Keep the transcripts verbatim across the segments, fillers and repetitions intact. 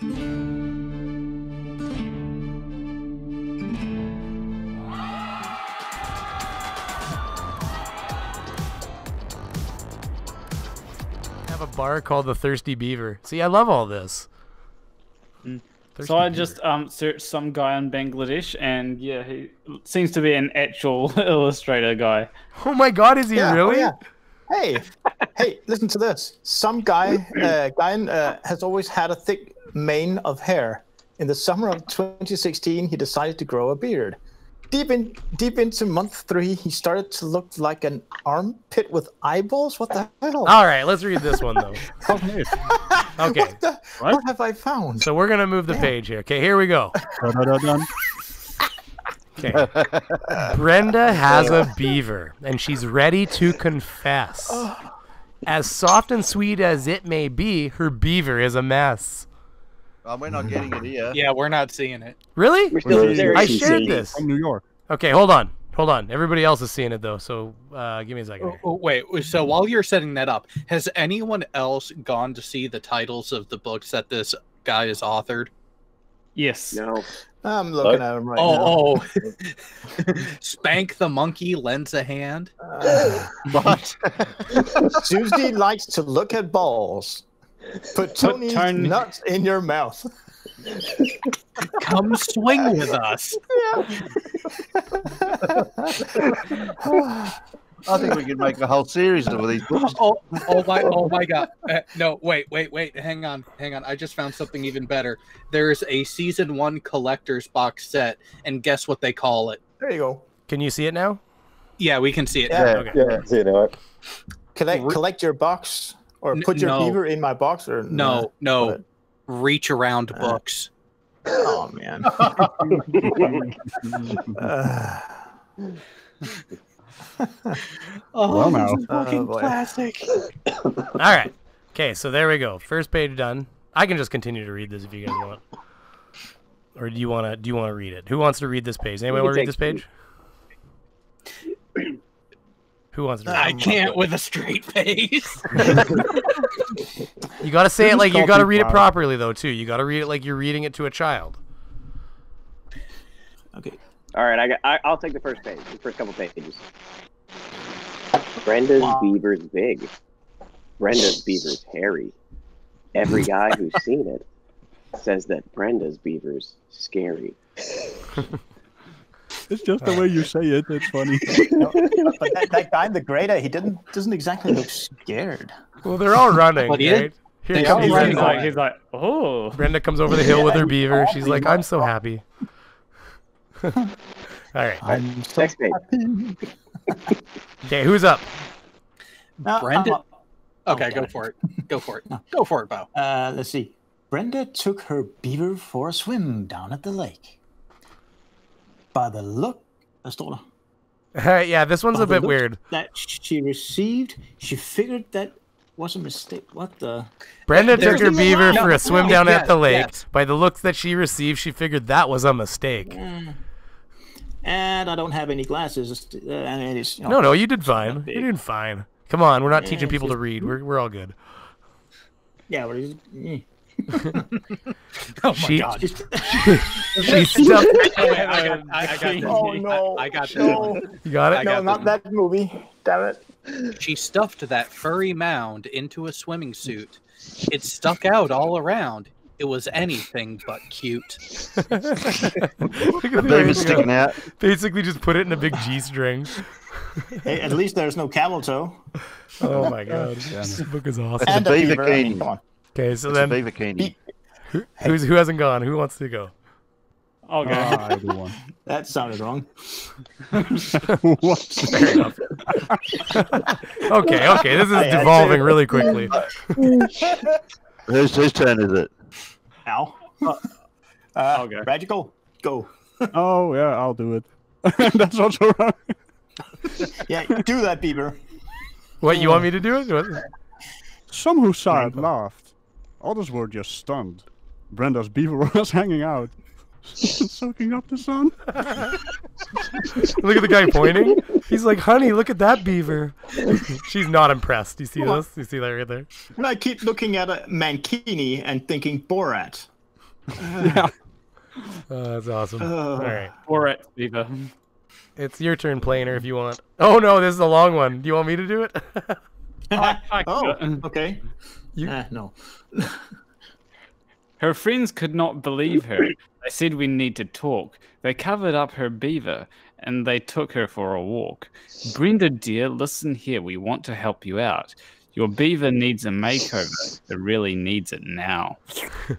Have a bar called the Thirsty Beaver. See, I love all this. Mm. So I just um, searched some guy in Bangladesh, and yeah, he seems to be an actual illustrator guy. Oh my God, is he yeah, really? Oh yeah. Hey, hey, listen to this. Some guy, uh, guy uh, has always had a thick mane of hair. In the summer of twenty sixteen, he decided to grow a beard. Deep in, deep into month three, he started to look like an armpit with eyeballs. What the hell? All right, let's read this one though. Okay. Okay. What, the, what? what have I found? So we're gonna move the yeah. page here. Okay, here we go. Okay. Brenda has a beaver, and she's ready to confess. As soft and sweet as it may be, her beaver is a mess. Well, we're not getting it here. Yeah, we're not seeing it. Really? We're still there. I shared this. From New York. Okay, hold on. Hold on. Everybody else is seeing it, though, so uh, give me a second. Oh, oh, wait, so while you're setting that up, has anyone else gone to see the titles of the books that this guy has authored? Yes. No. I'm looking at him right oh, now. Oh, Spank the Monkey Lends a Hand. Uh, but Susie likes to look at balls. Put Tony's Tony... nuts in your mouth. Come swing with us. Yeah. I think we could make a whole series of these books. Oh, oh my! Oh my God! Uh, no, wait, wait, wait! Hang on, hang on! I just found something even better. There is a season one collector's box set, and guess what they call it? There you go. Can you see it now? Yeah, we can see it. Yeah, now. Okay. Yeah, see it now. Collect, collect your box, or put N your no. beaver in my box, or no, no, no. reach around uh, books. Oh man. uh. Oh, well, no. This is fucking oh, classic. All right. Okay, so there we go. First page done. I can just continue to read this if you guys want. Or do you want to do you want to read it? Who wants to read this page? Anybody want to read this page? Who wants to read it? I can't with a straight face. You got to say it like you got to read it properly though, too. You got to read it like you're reading it to a child. Okay. All right, I got, I, I'll take the first page, the first couple pages. Brenda's wow. beaver's big. Brenda's beaver's hairy. Every guy who's seen it says that Brenda's beaver's scary. It's just the way you say it. It's funny. No, but that, that guy in the grader, he didn't doesn't exactly look scared. Well, they're all running, but he right? Here he's, all running. Like, he's like, oh. Brenda comes over the hill yeah, with her beaver. She's like, I'm so happy. All right. I'm so Next page. Okay, who's up? No, Brenda. Up. Okay, oh, go it. for it. Go for it. No. Go for it, Bo. Uh, let's see. Brenda took her beaver for a swim down at the lake. By the look, I stole her. All right, yeah, this one's By a bit weird. That she received, she figured that. Was a mistake. What the? Brenda There's took her beaver no, for a swim no, down yes, at the lake. Yes. By the looks that she received, she figured that was a mistake. Mm. And I don't have any glasses. Uh, and it's, you know, no, no, you did fine. You did fine. Come on, we're not yeah, teaching people just, to read. We're we're all good. Yeah. What is? Mm. Oh my she, God! She stuffed. Oh no! I, I got no. This. You got it? I no, got not that movie. Damn it. She stuffed that furry mound into a swimming suit. It stuck out all around. It was anything but cute. The baby's sticking out. Basically just put it in a big G-string. Hey, at least there's no camel toe. Oh my God. This book is awesome. It's and a beaver cane. Okay, so it's then... Beaver cane. Who, who's, who hasn't gone? Who wants to go? Oh, God. Oh, that sounded wrong. What? Okay, okay. This is I devolving really quickly. Whose whose turn is it? Al. Uh, uh, okay. Radical, go. Oh, yeah, I'll do it. That's also wrong. Yeah, do that, Bieber. What, you want me to do it? What? Some who saw it laughed. Others were just stunned. Brenda's beaver was hanging out. Soaking up the sun. Look at the guy pointing. He's like, honey, look at that beaver. She's not impressed. You see this? You see that right there? And I keep looking at a mankini and thinking Borat. Yeah. Uh, that's awesome. Uh, All right. All right, Viva. It's your turn, Planer, if you want. Oh, no, this is a long one. Do you want me to do it? I, I oh, okay. You... Uh, no. Her friends could not believe her. They said, we need to talk. They covered up her beaver, and they took her for a walk. Brenda, dear, listen here. We want to help you out. Your beaver needs a makeover. It really needs it now. There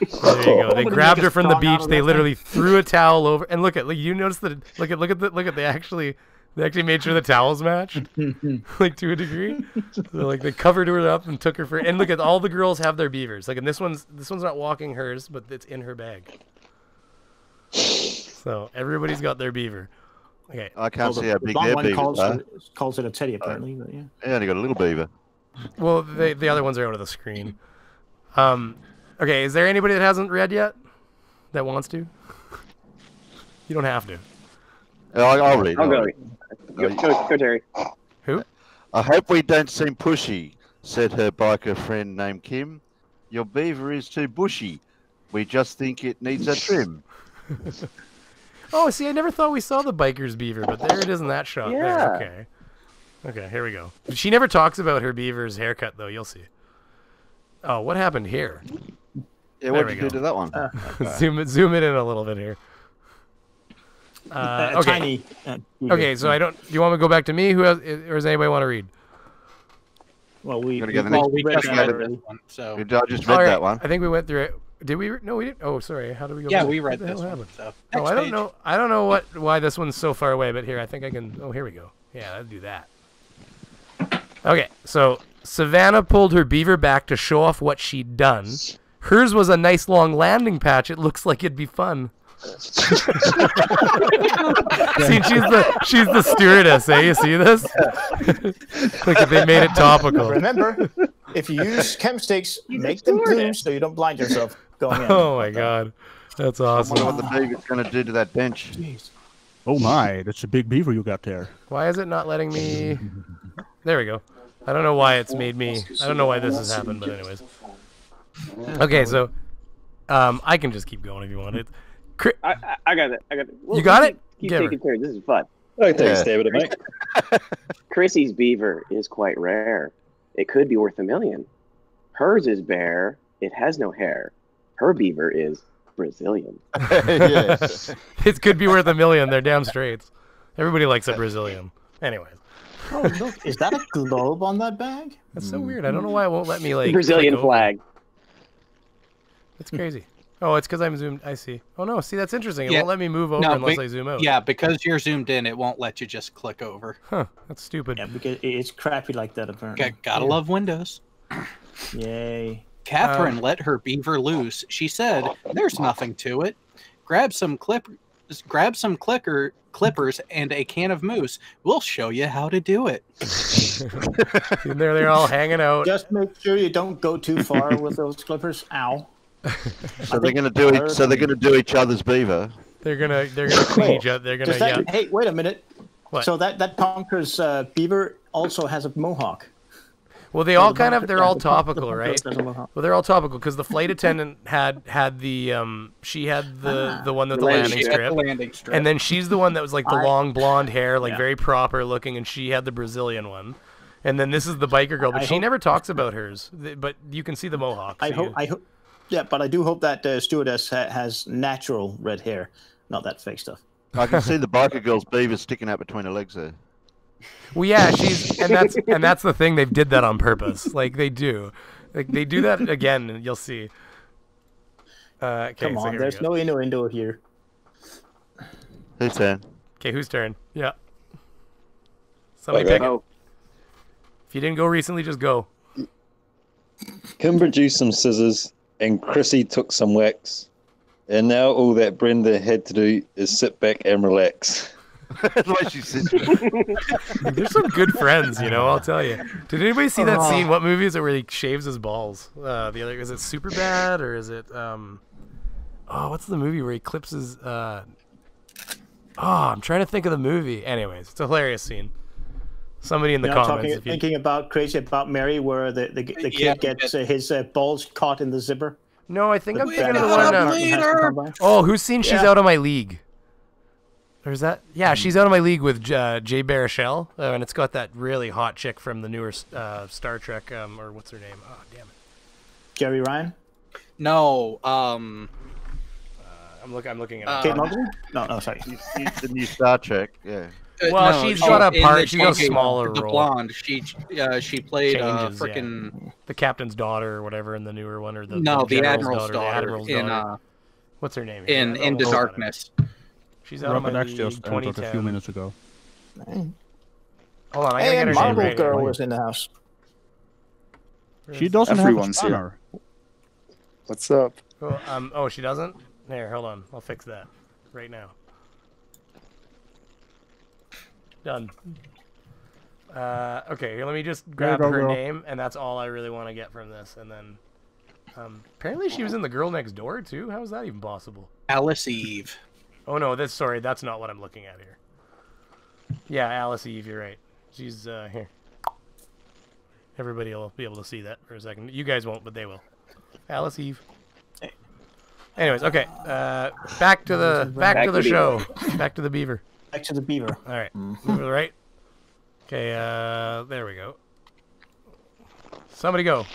you go. They grabbed her from the beach. They literally threw a towel over. And look at look, you notice that. Look at look at the, look at they actually they actually made sure the towels matched, like to a degree. So, like they covered her up and took her for. And look at all the girls have their beavers. Like and this one's this one's not walking hers, but it's in her bag. So everybody's got their beaver. Okay. I can't see how big their beaver calls, calls it a teddy apparently, but yeah. Yeah, they got a little beaver. Well, they, the other ones are out of the screen. Um. Okay, is there anybody that hasn't read yet that wants to? You don't have to. I'll, I'll read. I'll, I'll go. Read. Go, go, go, Terry. Who? I hope we don't seem pushy, said her biker friend named Kim. Your beaver is too bushy. We just think it needs a trim. Oh, see, I never thought we saw the biker's beaver, but there it is in that shot. Yeah. There. Okay. Okay, here we go. She never talks about her beaver's haircut, though. You'll see. Oh, what happened here? Yeah, what did you do to that one? Uh, zoom it, zoom it in a little bit here. Uh, okay. Tiny. Okay, so I don't. Do you want me to go back to me? Who has, or does anybody want to read? Well, we, we, well, we just read this one. So I just read right. that one. I think we went through it. Did we? No, we didn't. Oh, sorry. How did we go? Yeah, back? we read this one. So. Oh, I don't page. know. I don't know what why this one's so far away, but here I think I can. Oh, here we go. Yeah, I'll do that. Okay, so. Savannah pulled her beaver back to show off what she'd done. Hers was a nice long landing patch. It looks like it'd be fun. See, she's the she's the stewardess, eh? You see this? Like if they made it topical. Remember, if you use chem stakes, make them bloom so you don't blind yourself going in. Oh my god, that's awesome. I wonder what the beaver's gonna do to that bench. Jeez. Oh my, that's a big beaver you got there. Why is it not letting me? There we go. I don't know why it's made me. I don't know why this has happened, but anyways. Okay, so um, I can just keep going if you want it. I, I got it. I got it. We'll, you got we'll it. Keep, keep taking turns. This is fun. All right, thanks, David. Mate. Chrissy's beaver is quite rare. It could be worth a million. Hers is bare. It has no hair. Her beaver is Brazilian. Yes. It could be worth a million. They're damn straight. Everybody likes a Brazilian. Anyways. Oh, look, is that a globe on that bag? That's so weird. I don't know why it won't let me, like... Brazilian flag. That's crazy. Oh, it's because I'm zoomed. I see. Oh, no. See, that's interesting. It yeah. won't let me move over no, unless but, I zoom out. Yeah, because you're zoomed in, it won't let you just click over. Huh. That's stupid. Yeah, because it's crappy like that, apparently. G gotta yeah. love Windows. Yay. Catherine um, let her beaver loose. She said, there's nothing to it. Grab some clip... Just grab some clicker clippers and a can of mousse. We'll show you how to do it. And there they're all hanging out. Just make sure you don't go too far with those clippers. Ow. So they're gonna do it. So they're gonna do each other's beaver. They're gonna they're gonna clean each other. They're gonna. That, yeah. Hey, wait a minute. What? So that that punker's uh, beaver also has a mohawk. Well, they all kind of, they're all topical, right? Well, they're all topical because the flight attendant had, had the, um, she had the, the one with the landing strip, the landing strip. And then she's the one that was like the long blonde hair, like yeah. very proper looking. And she had the Brazilian one. And then this is the biker girl, but I she hope... never talks about hers, but you can see the mohawk. I hope, you. I hope, yeah, but I do hope that uh, stewardess ha has natural red hair, not that fake stuff. I can see the biker girl's beaver sticking out between her legs there. Well, yeah, she's and that's and that's the thing. They did that on purpose. Like they do, like they do that again. And you'll see. Uh, okay, Come on, so there's no innuendo here. Whose turn? Okay, whose turn? Yeah. Somebody pick it. If you didn't go recently, just go. Kim produced some scissors, and Chrissy took some wax, and now all that Brenda had to do is sit back and relax. That's why she sits there. They're some good friends, you know. I'll tell you. Did anybody see that scene? What movie is it where he shaves his balls? Uh, the other is it Superbad or is it? Um, oh, what's the movie where he clips his? Uh, oh, I'm trying to think of the movie. Anyways, it's a hilarious scene. Somebody in the you know, comments. Talking, if you... Thinking about Crazy About Mary, where the the, the kid yeah, gets uh, his uh, balls caught in the zipper. No, I think I'm thinking of the one now. Oh, who's seen She's Out of My League? There's that. Yeah, She's Out of My League with uh, Jay Baruchel, uh, and it's got that really hot chick from the newer uh, Star Trek, um, or what's her name? Oh, damn it. Jerry Ryan? No. Um, uh, I'm look. I'm looking at. Uh, Kate Mulgrew? No, no, sorry. She's, she's the new Star Trek. Yeah. Uh, well, no, she's she, got a part. She got a smaller the role. The blonde. She uh, she played uh, freaking yeah. the captain's daughter or whatever in the newer one, or the no, the, the admiral's daughter. daughter, the admiral's in, daughter. Uh, what's her name? In yeah, Into Darkness. She's out Robert of my X league. Twenty a few minutes ago. Hey. Hold on, I hey, and Marvel right Girl was in the house. Where's she doesn't everyone's have here. What's up? Oh, um, oh, she doesn't? Here, hold on. I'll fix that right now. Done. Uh, okay, let me just grab go, her go. name, and that's all I really want to get from this. And then, um, apparently she was in The Girl Next Door, too? How is that even possible? Alice Eve. Oh, no, that's, sorry, that's not what I'm looking at here. Yeah, Alice Eve, you're right. She's, uh, here. Everybody will be able to see that for a second. You guys won't, but they will. Alice Eve. Anyways, okay. Uh, back to the back, back to the show. Beaver. Back to the beaver. Back to the beaver. All right. Mm-hmm. Right. Okay. Uh, there we go. Somebody go.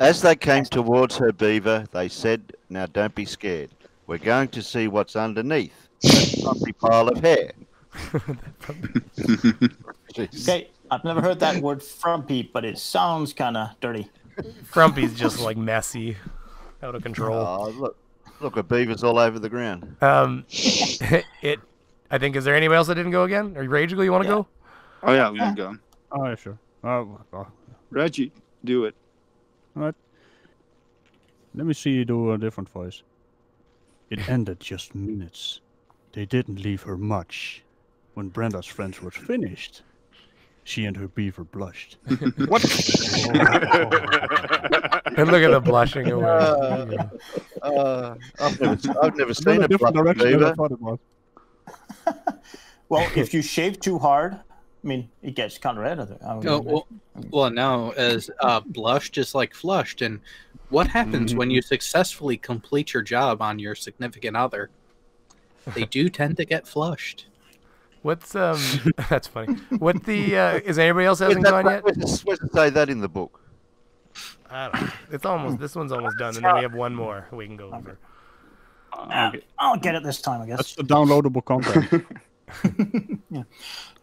As they came towards her beaver, they said, "Now don't be scared. We're going to see what's underneath that lovely pile of hair." Okay, I've never heard that word frumpy, but it sounds kind of dirty. Frumpy's just like messy, out of control. Oh, look, look, a beaver's all over the ground. Um, it. I think. Is there anybody else that didn't go again? Are you Rageagle? You want to yeah. go? Oh yeah, we didn't go. Oh yeah, sure. Oh, oh. Reggie, do it. All right. Let me see you do a different voice. It ended just minutes. They didn't leave her much. When Brenda's friends were finished, she and her beaver blushed. What? Oh, oh. And look at the blushing away. Uh, uh, I've never, I've never seen a blushing beaver. Well, if you shave too hard, I mean, it gets kind of red. I oh, well, well, now, as uh, blushed is like flushed. And what happens mm. when you successfully complete your job on your significant other? They do tend to get flushed. What's um? That's funny. What the uh, is anybody else hasn't gone yet? We're supposed to say that in the book. I don't know. It's almost this one's almost done, and then we have one more we can go over. Uh, I'll get it this time, I guess. That's the downloadable content. Yeah.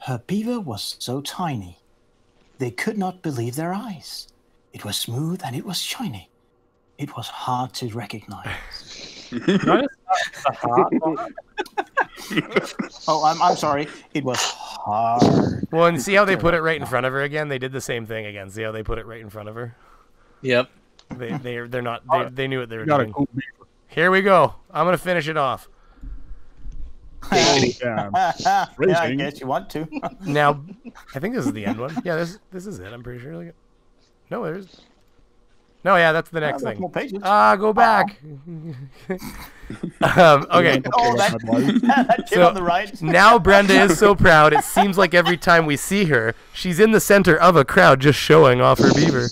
Her beaver was so tiny, they could not believe their eyes. It was smooth and it was shiny. It was hard to recognize. Oh, I'm, I'm sorry. It was hard. Well, and see how they put it right in front of her again? They did the same thing again. See how they put it right in front of her? Yep. They, they, they're not, they, they knew what they were doing. Here we go. I'm going to finish it off. Yeah, I guess you want to. Now, I think this is the end one. Yeah, this this is it. I'm pretty sure. No, there's... No, yeah, that's the next thing. Ah, uh, go back. um, okay. Oh, that, that kid on the right. Now Brenda is so proud. It seems like every time we see her, she's in the center of a crowd just showing off her beaver.